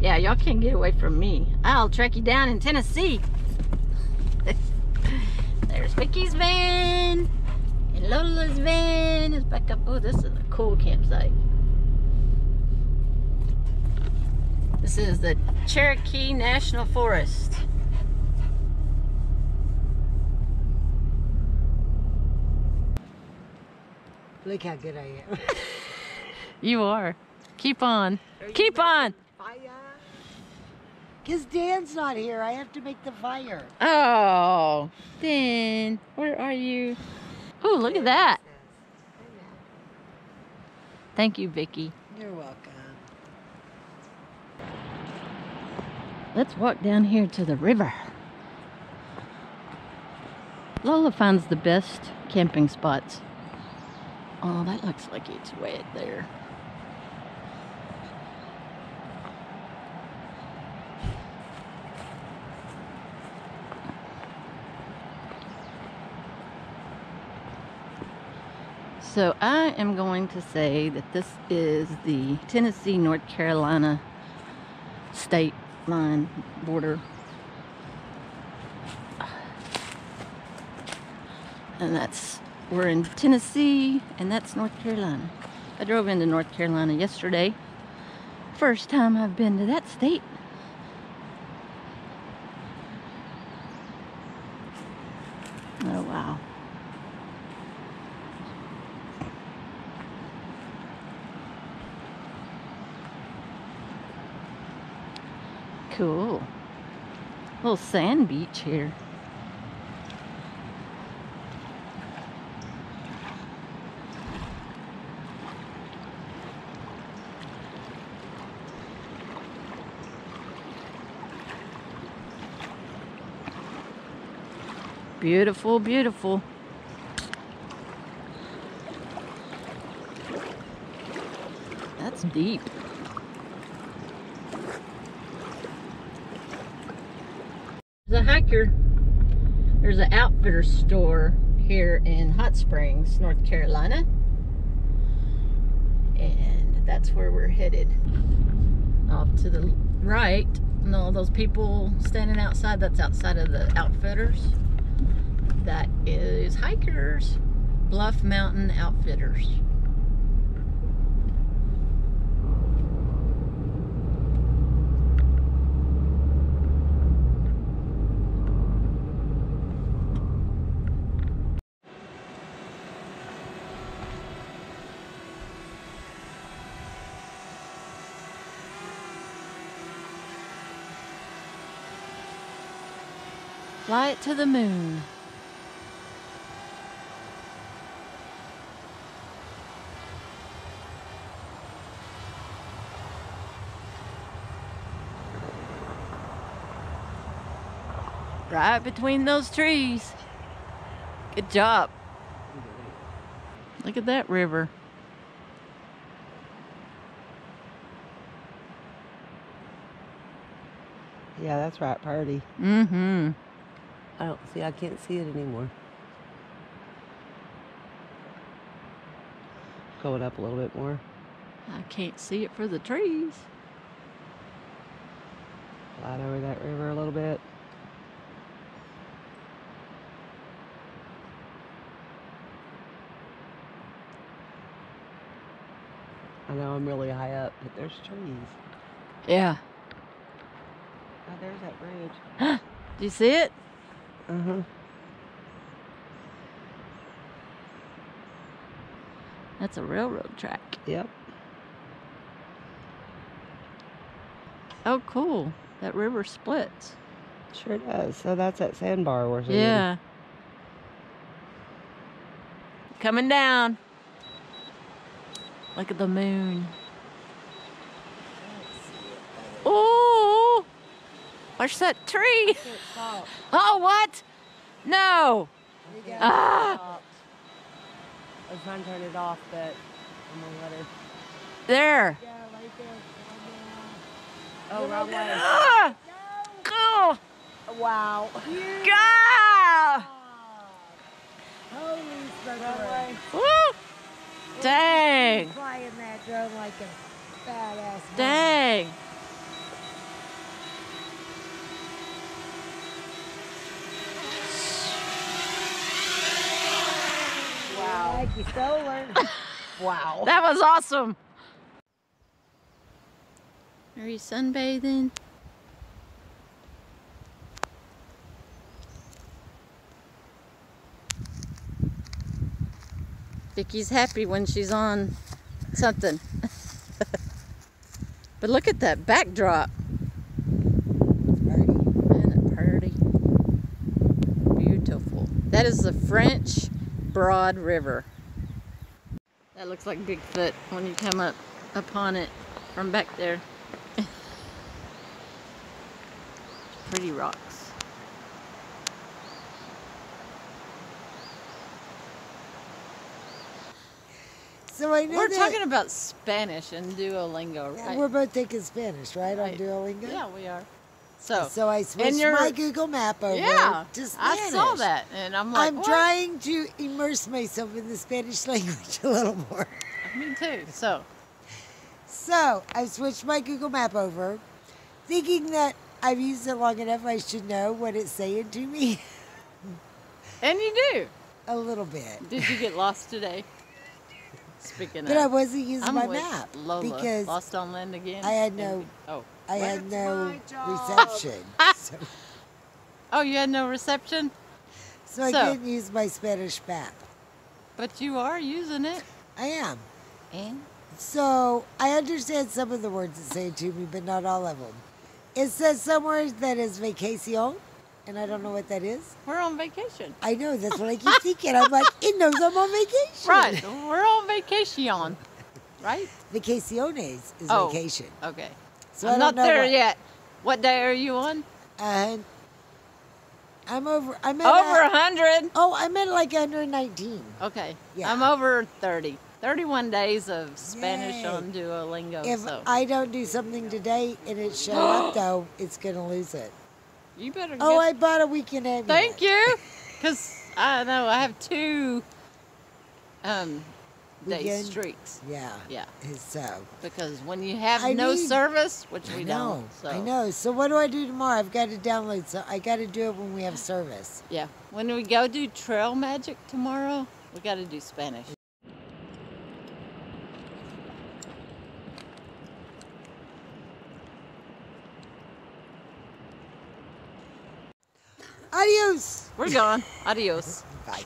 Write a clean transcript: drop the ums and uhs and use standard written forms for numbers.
Yeah, y'all can't get away from me. I'll track you down in Tennessee. There's Vicky's van and Lola's van is back up. Oh, this is a cool campsite. This is the Cherokee National Forest. Look how good I am. You are. Keep on. Keep on. Fire. Because Dan's not here. I have to make the fire. Oh. Dan, where are you? Oh, look at that. Thank you, Vicky. You're welcome. Let's walk down here to the river. Lola finds the best camping spots. Oh, that looks like it's wet there. So I am going to say that this is the Tennessee, North Carolina state line border. And that's, we're in Tennessee and that's North Carolina. I drove into North Carolina yesterday. First time I've been to that state. Oh wow. Cool. Little sand beach here. Beautiful, beautiful. That's deep. There's a hiker. There's an outfitter store here in Hot Springs, North Carolina. And that's where we're headed. Off to the right, and all those people standing outside, that's outside of the outfitters. That is Hikers Bluff Mountain Outfitters. Fly it to the moon. Right between those trees. Good job. Look at that river. Yeah, that's right, party. Mm-hmm. I don't see, I can't see it anymore. Go it up a little bit more. I can't see it for the trees. Slide over that river a little bit. I know I'm really high up, but there's trees. Yeah. Oh, there's that bridge. Do you see it? Uh-huh. That's a railroad track. Yep. Oh, cool. That river splits. Sure does. So that's that sandbar we're seeing. Yeah. Coming down. Look at the moon. Watch that tree. Oh, what? No. Ah. I was trying to turn it off, but I'm going to let her. There. Yeah, right there. Oh, wrong way. Ah. Oh. Wow. God. Holy smokes. Woo. Dang. Flying that drone like a badass. Dang. You solar. Wow. That was awesome. Are you sunbathing? Vicky's happy when she's on something. But look at that backdrop. Pretty. Beautiful. That is the French Broad River. That looks like Bigfoot when you come up upon it from back there. Pretty rocks. So I know we're talking about Spanish and Duolingo, right? Yeah, we're both taking Spanish, right, on Duolingo? Yeah, we are. So I switched my Google Map over to Spanish. I saw that, and I'm like, I'm trying to immerse myself in the Spanish language a little more. Me too, So I switched my Google Map over, thinking that I've used it long enough I should know what it's saying to me. And you do. A little bit. Did you get lost today? Speaking of. But I wasn't using my map. Lola, because lost on land again. I had no... Oh. I had no reception. Oh, you had no reception? So I didn't use my Spanish map. But you are using it. I am. And? So I understand some of the words it say to me, but not all of them. It says somewhere that is vacacion, and I don't know what that is. We're on vacation. I know. That's what I keep thinking. I'm like, it knows I'm on vacation. Right. We're on vacation. Right? Vacaciones is vacation. Okay. So I'm not there yet. What day are you on? I'm over 100. Oh, I'm at like 119. Okay. Yeah. I'm over 30. 31 days of Spanish on Duolingo. If I don't do something today and it shows up, though, it's going to lose it. You better get... Oh, I bought a weekend amulet. Thank you. Because I know I have 2 day streaks. Yeah. Yeah. So. Because when you have service, which we don't. So. I know. So what do I do tomorrow? I've got to download. So I got to do it when we have service. Yeah. When we go do trail magic tomorrow, we got to do Spanish. Adios. We're gone. Adios. Bye.